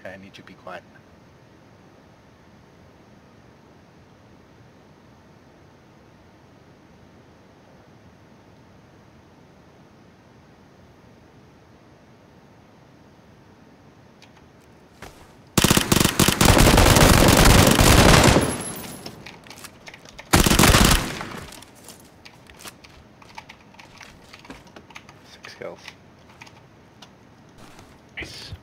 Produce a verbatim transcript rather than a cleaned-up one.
Okay, I need you to be quiet. Six kills. Nice.